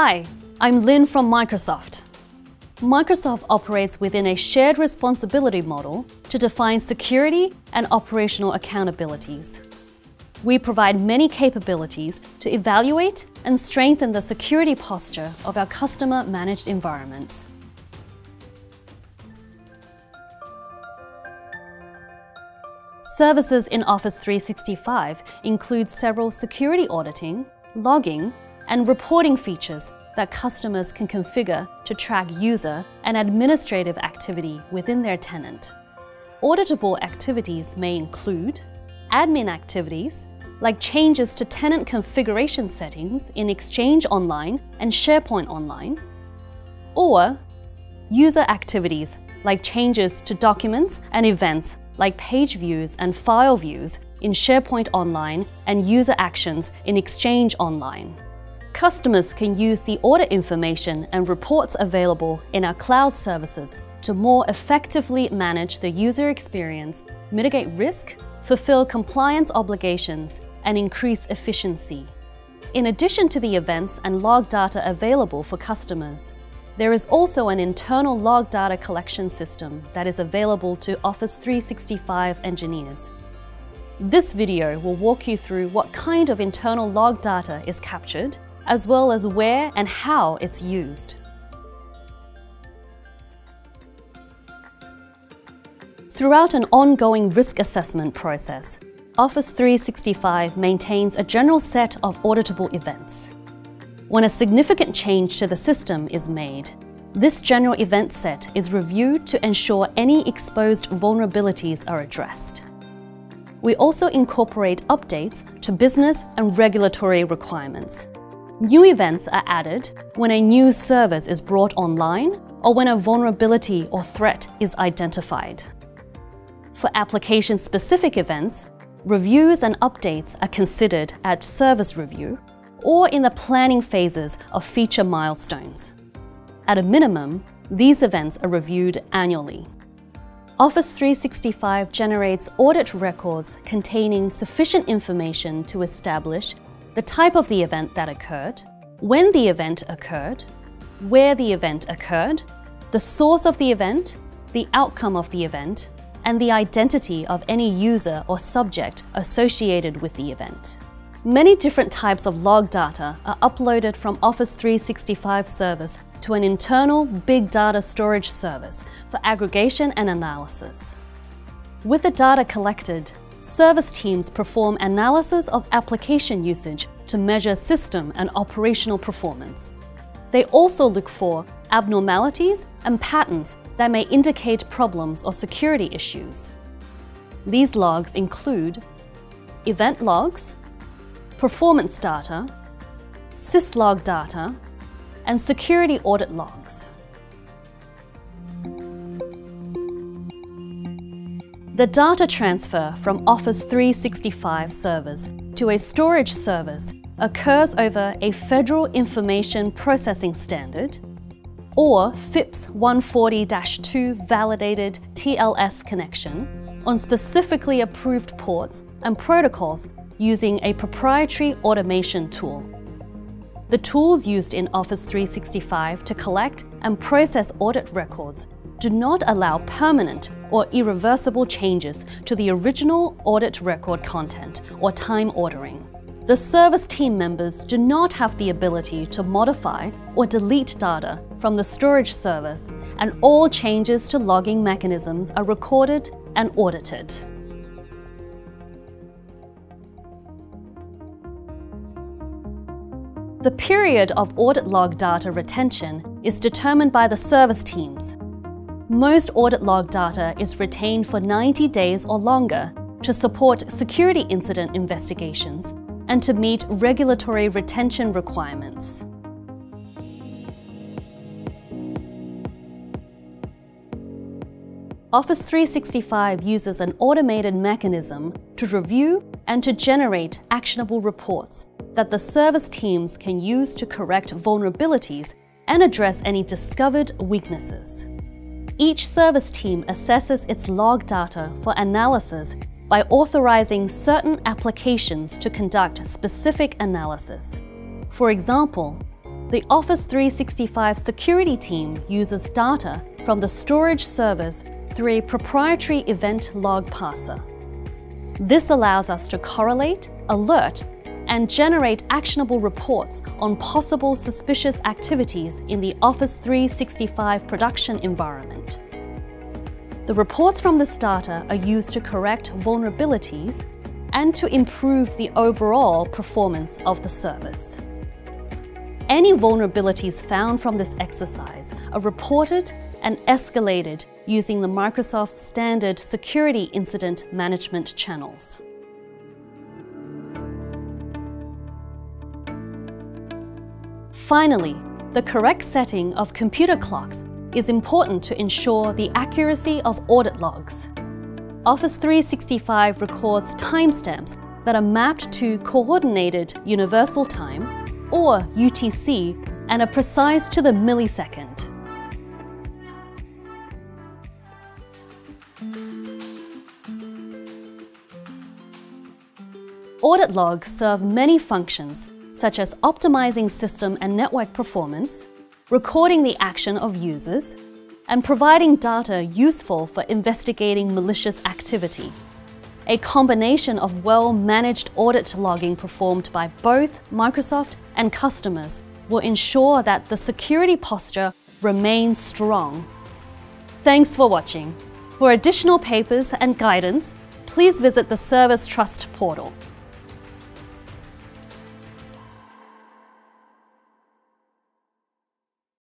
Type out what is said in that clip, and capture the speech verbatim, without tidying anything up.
Hi, I'm Lynn from Microsoft. Microsoft operates within a shared responsibility model to define security and operational accountabilities. We provide many capabilities to evaluate and strengthen the security posture of our customer-managed environments. Services in Office three sixty-five include several security auditing, logging, and reporting features that customers can configure to track user and administrative activity within their tenant. Auditable activities may include admin activities, like changes to tenant configuration settings in Exchange Online and SharePoint Online, or user activities, like changes to documents and events like page views and file views in SharePoint Online and user actions in Exchange Online. Customers can use the audit information and reports available in our cloud services to more effectively manage the user experience, mitigate risk, fulfill compliance obligations, and increase efficiency. In addition to the events and log data available for customers, there is also an internal log data collection system that is available to Office three sixty-five engineers. This video will walk you through what kind of internal log data is captured, as well as where and how it's used. Throughout an ongoing risk assessment process, Office three sixty-five maintains a general set of auditable events. When a significant change to the system is made, this general event set is reviewed to ensure any exposed vulnerabilities are addressed. We also incorporate updates to business and regulatory requirements. New events are added when a new service is brought online or when a vulnerability or threat is identified. For application-specific events, reviews and updates are considered at service review, or in the planning phases of feature milestones. At a minimum, these events are reviewed annually. Office three sixty-five generates audit records containing sufficient information to establish the type of the event that occurred, when the event occurred, where the event occurred, the source of the event, the outcome of the event, and the identity of any user or subject associated with the event. Many different types of log data are uploaded from Office three sixty-five service to an internal big data storage service for aggregation and analysis. With the data collected, service teams perform analysis of application usage to measure system and operational performance. They also look for abnormalities and patterns that may indicate problems or security issues. These logs include event logs, performance data, syslog data, and security audit logs. The data transfer from Office three sixty-five servers to a storage service occurs over a Federal Information Processing Standard or FIPS one forty dash two validated T L S connection on specifically approved ports and protocols using a proprietary automation tool. The tools used in Office three sixty-five to collect and process audit records do not allow permanent or irreversible changes to the original audit record content or time ordering. The service team members do not have the ability to modify or delete data from the storage service, and all changes to logging mechanisms are recorded and audited. The period of audit log data retention is determined by the service teams. Most audit log data is retained for ninety days or longer to support security incident investigations and to meet regulatory retention requirements. Office three sixty-five uses an automated mechanism to review and to generate actionable reports that the service teams can use to correct vulnerabilities and address any discovered weaknesses. Each service team assesses its log data for analysis by authorizing certain applications to conduct specific analysis. For example, The Office three sixty-five security team uses data from the storage service through a proprietary event log parser. This allows us to correlate, alert, and generate actionable reports on possible suspicious activities in the Office three sixty-five production environment. The reports from this data are used to correct vulnerabilities and to improve the overall performance of the service. Any vulnerabilities found from this exercise are reported and escalated using the Microsoft standard security incident management channels. Finally, the correct setting of computer clocks is important to ensure the accuracy of audit logs. Office three sixty-five records timestamps that are mapped to Coordinated Universal Time, or U T C, and are precise to the millisecond. Audit logs serve many functions, such as optimizing system and network performance, recording the action of users, and providing data useful for investigating malicious activity. A combination of well-managed audit logging performed by both Microsoft and customers will ensure that the security posture remains strong. Thanks for watching. For additional papers and guidance, please visit the Service Trust portal.